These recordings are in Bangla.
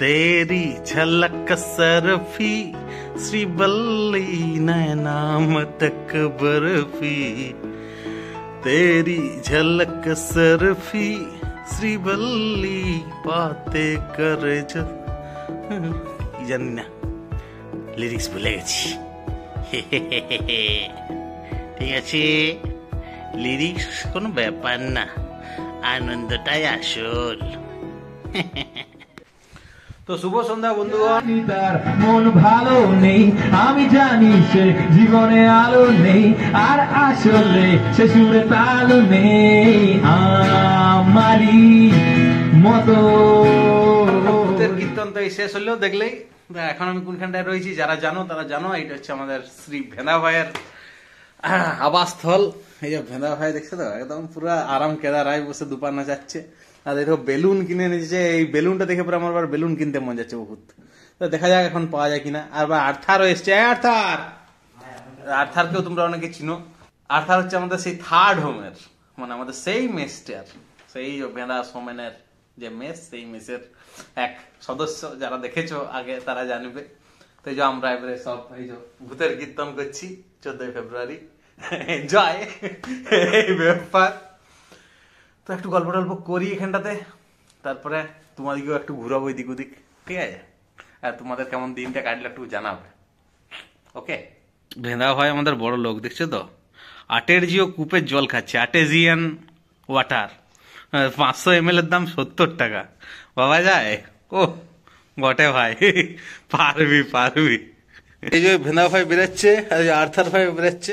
तेरी झलक सरफी श्री बल्ली नैना मटक बर्फी, तेरी झलक सरफी श्री बल्ली बाते कर जन्ना। लिरिक्स भूले गेछी, ठीक आछे, लिरिक्स कोनो ব্যাপার না, আনন্দটাই আসল। তো শুভ সন্ধ্যা বন্ধুগণ। তার মন ভালো নেই আমি জানি, সে জীবনে আলো নেই আর আসলে সে সুরে তাল নেই আমারই মতো। কীর্তন তো এই শেষ হলো দেখলেই। এখন আমি কোনখানটায় রয়েছি যারা জানো তারা জানো, এটা হচ্ছে আমাদের শ্রী ভেদা ভাইয়ের আবাসস্থল। এই যে ভেদা ভাই দেখছো তো, একদম পুরো আরাম কেদারায় বসে দুপান না যাচ্ছে। আর দেখো বেলুন কিনে এনেছে, এই বেলুনটা দেখে পরে আমার আবার বেলুন কিনতে মন যাচ্ছে বহুত। তো দেখা যাক এখন পাওয়া যায় কিনা। আর বা আর্থারও এসছে। আর্থার, আর্থারকেও তোমরা অনেকে চিনো। আর্থার হচ্ছে আমাদের সেই থার্ড হোমের, মানে আমাদের সেই মেসটার, সেই ভেদা সোমেনের যে মেস, সেই মেসের এক সদস্য। যারা দেখেছো আগে তারা জানবে। তো এই যে আমরা এবারে সব এই যে ভূতের কীর্তন করছি 14 ফেব্রুয়ারি। এনজয় এই ব্যাপার। তো একটু গল্প টল্প করি এখানটাতে, তারপরে তোমাদেরকেও একটু ঘুরাবো এদিক ওদিক, ঠিক আছে? আর তোমাদের কেমন দিনটা কাটলে একটু জানাবে, ওকে? ভেদা ভাই আমাদের বড় লোক দেখছো তো, আটেরজিও কূপের জল খাচ্ছে, আর্টেজিয়ান ওয়াটার। 500 ml এর দাম 70 টাকা, বাবা যায়। ও বটে ভাই, পারবি পারবি। এই যে ভেদা ভাই বেরোচ্ছে, আর্থার ভাই বেরোচ্ছে,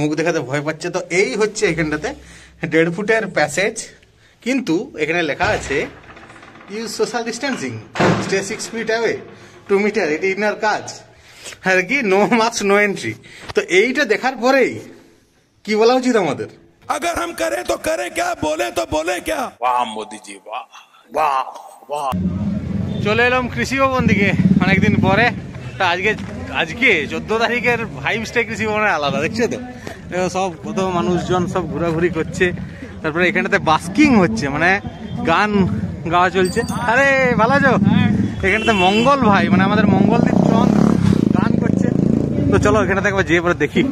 মুখ দেখাতে ভয় পাচ্ছে। তো এই হচ্ছে এখানটাতে 1.5 ফুটের প্যাসেজ, কিন্তু এখানে লেখা আছে use social distancing, stay 6 feet away, 2 metre, এটি ইনার কাজ আর কি, নো মাস্ক নো এন্ট্রি। তো এইটা দেখার পরেই কি বলা উচিত আমাদের? अगर हम करें तो करें क्या, बोले तो बोले क्या। वाह मोदी जी, वाह वाह वाह। চলে এলাম কৃষি ভবন দিকে অনেকদিন পরে। তা আজকে 14 তারিখের ভাইবসটা কৃষি ভবনের আলাদা, দেখছো তো? সব কত মানুষজন সব ঘোরাঘুরি করছে। তারপরে এখানটাতে বাস্কিং হচ্ছে, মানে গান গাওয়া চলছে। আরে ভালো আছো? এখানটাতে মঙ্গল ভাই, মানে আমাদের মঙ্গলদীপ চন্দ গান করছে। তো চলো এখানটাতে একবার যেয়ে পরে দেখি।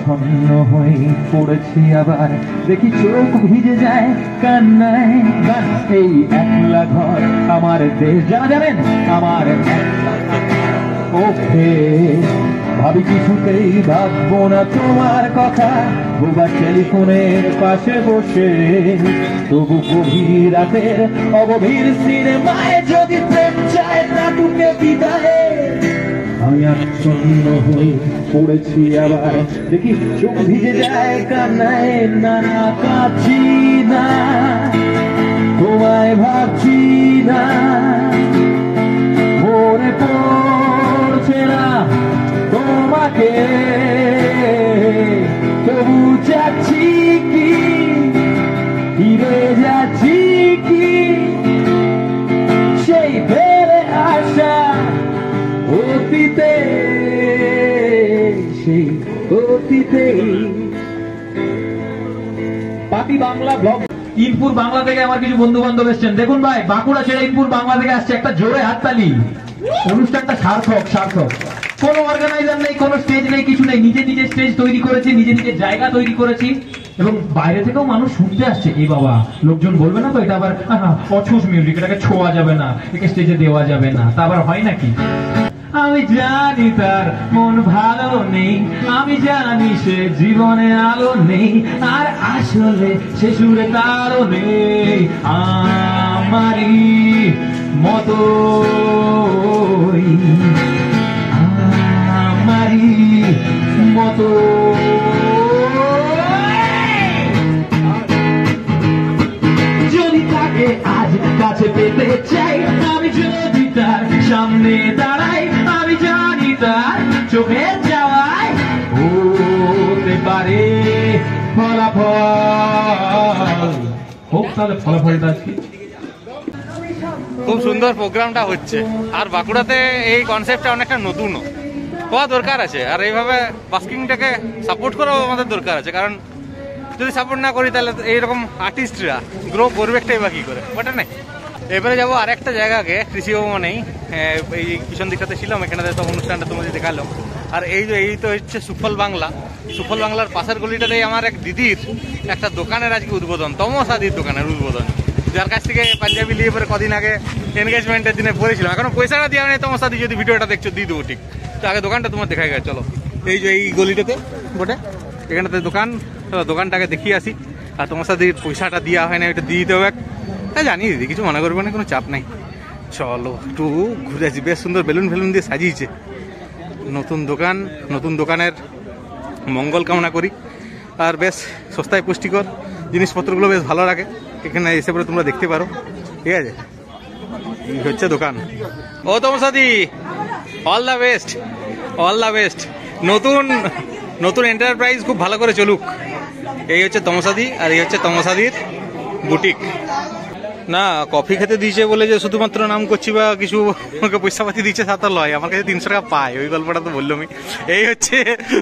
ছন্ন হয়ে পড়েছি আবার, দেখি চোখ ভিজে যায় কান্নায়। এই একলা ঘর আমার দেশ, জানা জানেন আমার ওকে। ভাবি কিছুতেই ভাববো না তোমার কথা, বোবা টেলিফোনের পাশে বসে। তবু গভীর রাতের অগভীর সিনেমায় যদি প্রেম চায় নাটুকে বিদায়। আমি আচ্ছন্ন হয়ে পড়েছি আবার, দেখি চোখ ভিজে যায় কান্নায়। নানা কাঁদছি না, তোমায় ভাবছি না, মনে পড়ছে না তোমাকে। তবু যাচ্ছি কি, ফিরে যাচ্ছি কি, সেই ফেরে আসা অতীতে, সেই অতীতে। পাতি বাংলা ব্লগ, ইনপুর বাংলা থেকে আমার কিছু বন্ধু বান্ধব এসছেন। দেখুন ভাই, বাঁকুড়া ছেড়ে ইনপুর বাংলা থেকে আসছে, একটা জোরে হাততালি। অনুষ্ঠানটা সার্থক সার্থক। কোনো অর্গানাইজার নেই, কোনো স্টেজ নেই, কিছু নেই। নিজে নিজে স্টেজ তৈরি করেছি, নিজে নিজে জায়গা তৈরি করেছি, এবং বাইরে থেকেও মানুষ শুনতে আসছে। এই বাবা, লোকজন বলবে না তো এটা আবার অছুস মিউজিক, এটাকে ছোঁয়া যাবে না, একে স্টেজে দেওয়া যাবে না, তা আবার হয় নাকি? আমি জানি তার মন ভালো নেই, আমি জানি সে জীবনে আলো নেই আর আসলে সে সুরে তারও নেই আমারই মতো, আমারই মতো। যদি তাকে আজ কাছে পেতে চাই, আমি যদি তার সামনে দাঁড়াই, আমি জানি তার চোখে যাওয়ায় হতে পারে ফলাফল। হোক তাহলে ফলাফলটা আজকে খুব সুন্দর প্রোগ্রামটা হচ্ছে। আর বাঁকুড়াতে এই কনসেপ্টটা অনেকটা নতুন হওয়া দরকার আছে, আর এইভাবে বাস্কিংটাকে সাপোর্ট করাও আমাদের দরকার আছে। কারণ যদি সাপোর্ট না করি তাহলে এইরকম আর্টিস্টরা গ্রো করবে একটাই বা কী করে, ওটা নাই। এবারে যাবো আর একটা জায়গাকে, কৃষি ভবনেই এই পিছন দিকটাতে ছিলাম, এখানে তো অনুষ্ঠানটা তোমাদের দেখালাম। আর এই যে এই তো হচ্ছে সুফল বাংলা, সুফল বাংলার পাশের গলিটাতেই আমার এক দিদির একটা দোকানের আজকে উদ্বোধন, তমসাদির দোকানের উদ্বোধন, যার কাছ থেকে পাঞ্জাবি নিয়ে পরে কদিন আগে এনগেজমেন্টের দিনে পড়েছিলাম। এখনো পয়সাটা দেওয়া নেই, তমসাদি যদি ভিডিওটা দেখছো দিয়ে দেবো ঠিক। তো আগে দোকানটা তোমার দেখা গেছে, চলো এই যে এই গলিটাতে বটে, এখানটাতে দোকান, দোকানটাকে দেখিয়ে আসি। আর তমসাদি পয়সাটা দেওয়া হয় না, এটা দিয়ে দিতে হবে। হ্যাঁ জানি দিদি, কিছু মনে করবে না, কোনো চাপ নাই। চলো একটু ঘুরে আসি, বেশ সুন্দর বেলুন ফেলুন দিয়ে সাজিয়েছে। নতুন দোকান, নতুন দোকানের মঙ্গল কামনা করি। আর বেশ সস্তায় পুষ্টিকর জিনিসপত্রগুলো বেশ ভালো লাগে, এখানে এসে পরে তোমরা দেখতে পারো। ঠিক আছে, এই হচ্ছে দোকান। ও তমসাদি, all the best, all the best. নতুন নতুন এন্টারপ্রাইজ খুব ভালো করে চলুক। এই হচ্ছে তমসাদি, আর এই হচ্ছে তমসাদির বুটিক। না কফি খেতে দিয়েছে বলে যে শুধুমাত্র নাম করছি বা কিছু আমাকে পয়সা পাতি দিচ্ছে তা তো লয়, আমার কাছে 300 টাকা পায়, ওই গল্পটা তো বললাম। এই হচ্ছে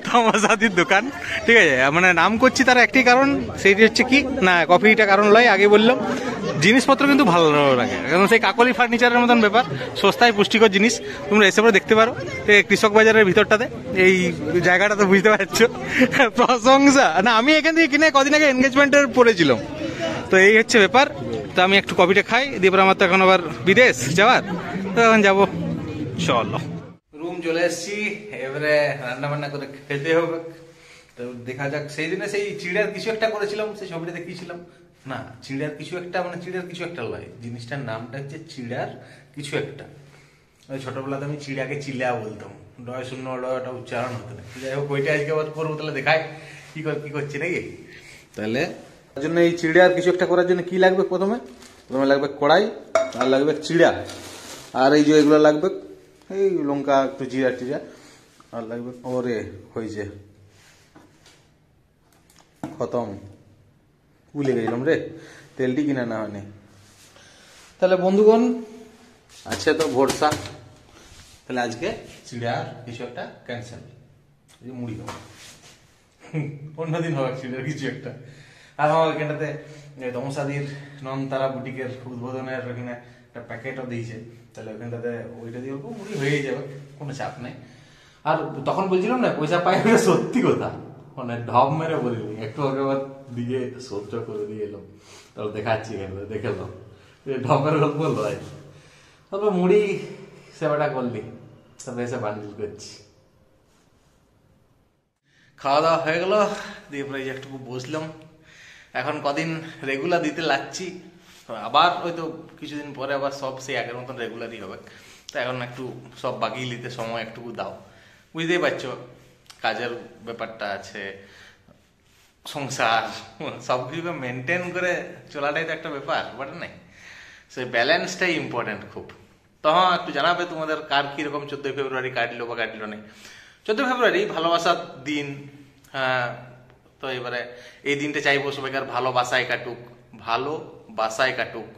তমসাদির দোকান। ঠিক আছে, মানে নাম করছি তার একটি কারণ, সেইটি হচ্ছে কি না কফিটা কারণ লয়, আগে বললাম। জিনিসপত্র কিন্তু ভালো লাগে, কারণ সেই কাকলি ফার্নিচারের মতন ব্যাপার, সস্তায় পুষ্টিকর জিনিস, তোমরা এসে পরে দেখতে পারো। কৃষক বাজারের ভিতরটাতে এই জায়গাটা তো বুঝতে পারছো, প্রশংসা। না আমি এখান থেকে কিনে কদিন আগে এনগেজমেন্টের পড়েছিলাম। তো এই হচ্ছে ব্যাপার। তো আমি একটু কফিটা খাই, দিয়ে পরে আমার তো এখন আবার বিদেশ যাওয়ার, তো এখন যাবো। চলো রুম চলে এসছি, এবারে রান্না বান্না করে খেতে হবে। তো দেখা যাক, সেই দিনে সেই চিড়িয়ার কিছু একটা করেছিলাম, সেই ছবিটা দেখিয়েছিলাম না, চিড়িয়ার কিছু একটা, মানে চিড়িয়ার কিছু একটা লয়, জিনিসটার নামটা হচ্ছে চিড়িয়ার কিছু একটা। ওই ছোটবেলাতে আমি চিড়িয়াকে চিলা বলতাম, ডয় শূন্য ডয়টা উচ্চারণ হতো না। যাই হোক, ওইটা আজকে আবার করবো, তাহলে দেখায় কি কি করছি নাকি। তাহলে তার জন্য এই চিড়িয়ার কিছু একটা করার জন্য কি লাগবে, প্রথমে প্রথমে লাগবে কড়াই, আর লাগবে চিড়া, আর এই যে এগুলো লাগবে, এই লঙ্কা একটু জিরা টিরা, আর লাগবে ওরে হয়েছে খতম, ভুলে গেছিলাম রে তেলটি কিনা না হয়নি। তাহলে বন্ধুগণ আছে তো ভরসা, তাহলে আজকে চিড়িয়ার কিছু একটা ক্যান্সেল, মুড়ি খাবো, অন্যদিন হবে চিড়িয়ার কিছু একটা। আর আমার এখানটাতে তমসাদির ননতারা বুটিকের উদ্বোধনের ওখানে একটা প্যাকেটও দিয়েছে, তাহলে ওইখানটাতে ওইটা দিয়ে অল্প মুড়ি হয়ে যাবে, কোনো চাপ নেই। আর তখন বলছিলাম না পয়সা পাই, ওটা সত্যি কথা, মানে ঢপ মেরে বলিনি, একটু আগে আবার দিয়ে সহ্য করে দিয়ে এলাম। তাহলে দেখাচ্ছি, দেখে এলাম ঢপের গল্প লয়, তারপর মুড়ি সেবাটা করলি, তারপরে এসে বান্ডিল করছি। খাওয়া দাওয়া হয়ে গেল, দিয়ে পরে একটুকু বসলাম। এখন কদিন রেগুলার দিতে লাগছি, আবার হয়তো কিছুদিন পরে আবার সব সেই আগের মতন রেগুলারই হবে। তো এখন একটু সব বাগিয়ে নিতে সময় একটুকু দাও, বুঝতেই পারছো, কাজের ব্যাপারটা আছে, সংসার, সব কিছুকে মেনটেন করে চলাটাই তো একটা ব্যাপার, ব্যাপারটা নাই, সেই ব্যালেন্সটাই ইম্পর্টেন্ট খুব। তো হ্যাঁ, একটু জানাবে তোমাদের কার কীরকম 14 ফেব্রুয়ারি কাটলো বা কাটলো না। 14 ফেব্রুয়ারি ভালোবাসার দিন, হ্যাঁ। তো এবারে এই দিনটা চাইবো সবাইকার ভালোবাসায় কাটুক, ভালোবাসায় কাটুক,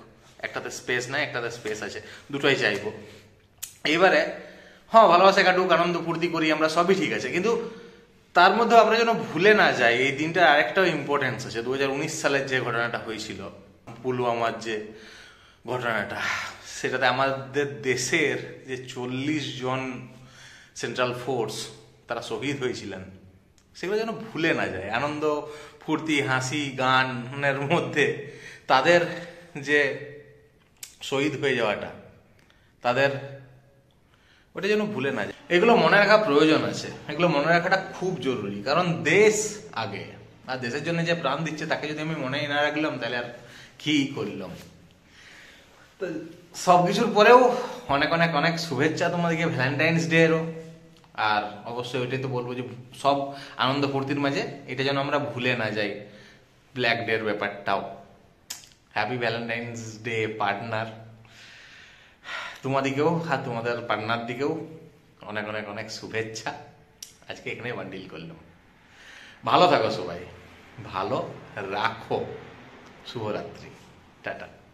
একটাতে স্পেস নাই, একটাতে স্পেস আছে, দুটোই চাইবো এবারে। হ্যাঁ, ভালোবাসায় কাটুক, আনন্দ ফুর্তি করি আমরা, সবই ঠিক আছে, কিন্তু তার মধ্যে আমরা যেন ভুলে না যাই এই দিনটা আরেকটাও ইম্পর্টেন্স আছে। 2019 সালের যে ঘটনাটা হয়েছিল, পুলওয়ামার যে ঘটনাটা, সেটাতে আমাদের দেশের যে 40 জন সেন্ট্রাল ফোর্স তারা শহীদ হয়েছিলেন, সেগুলো যেন ভুলে না যায়। আনন্দ ফুর্তি হাসি গানের মধ্যে তাদের যে শহীদ হয়ে যাওয়াটা, তাদের ওটা যেন ভুলে না যায়, এগুলো মনে রাখা প্রয়োজন আছে, এগুলো মনে রাখাটা খুব জরুরি। কারণ দেশ আগে, আর দেশের জন্য যে প্রাণ দিচ্ছে তাকে যদি আমি মনেই না রাখলাম তাহলে আর কি করলাম। তো সব কিছুর পরেও অনেক অনেক অনেক শুভেচ্ছা তোমাদেরকে ভ্যালেন্টাইন্স ডে এরও। আর অবশ্যই ওইটাই তো বলবো যে সব আনন্দ ফুর্তির মাঝে এটা যেন আমরা ভুলে না যাই, ব্ল্যাক ডের ব্যাপারটাও। হ্যাপি ভ্যালেন্টাইন্স ডে পার্টনার, তোমাদিকেও আর তোমাদের পার্টনার দিকেও অনেক অনেক অনেক শুভেচ্ছা। আজকে এখানে বান্ডিল করলাম। ভালো থাকো সবাই, ভালো রাখো, শুভরাত্রি, টাটা।